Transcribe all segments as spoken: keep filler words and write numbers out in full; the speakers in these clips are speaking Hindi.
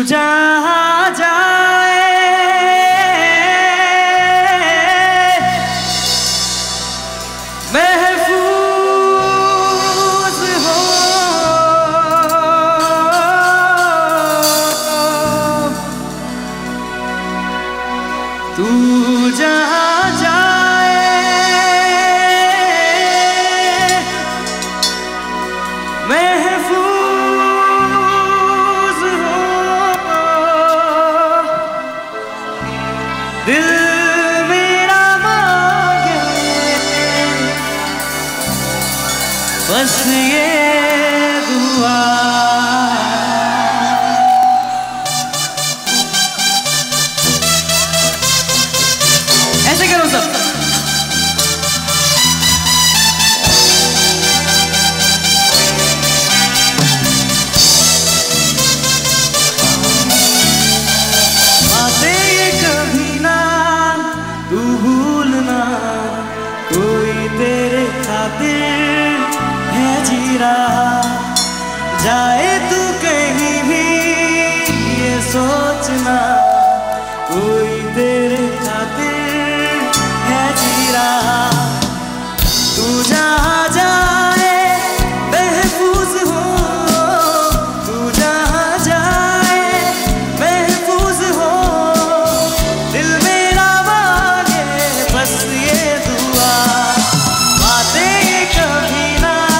तू जहाँ जाए महफूज हो, तू जहाँ जाए महफूज बस ये दुआ ऐसे करो सब। बातें ये कभी ना तू भूलना, कोई तेरे खातिर जी रहा जाए तू कहीं भी ये सोचना, कोई तेरे खातिर है जी रहा। तू जहाँ जाए महफूज हो, तू जहाँ जाए महफूज हो, दिल मेरा मांगे बस ये दुआ। बातें ये कभी ना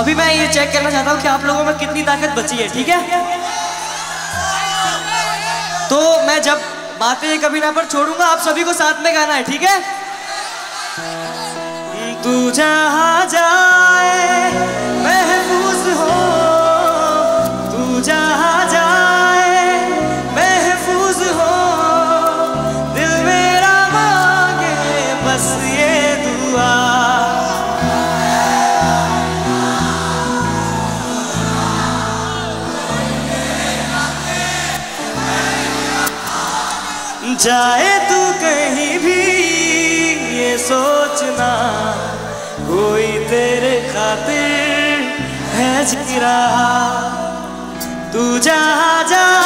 अभी मैं ये चेक करना चाहता हूँ कि आप लोगों में कितनी ताकत बची है, ठीक है? तो मैं जब बातें ये कभी ना पर छोड़ूंगा, आप सभी को साथ में गाना है, ठीक है? तू जहाँ जाए महफूज हो, तू जहाँ जाए महफूज हो, दिल मेरा मांगे बस ये दुआ। जाए तू कहीं भी ये सोचना, कोई तेरे खातिर है जी रहा। तू जहाँ जा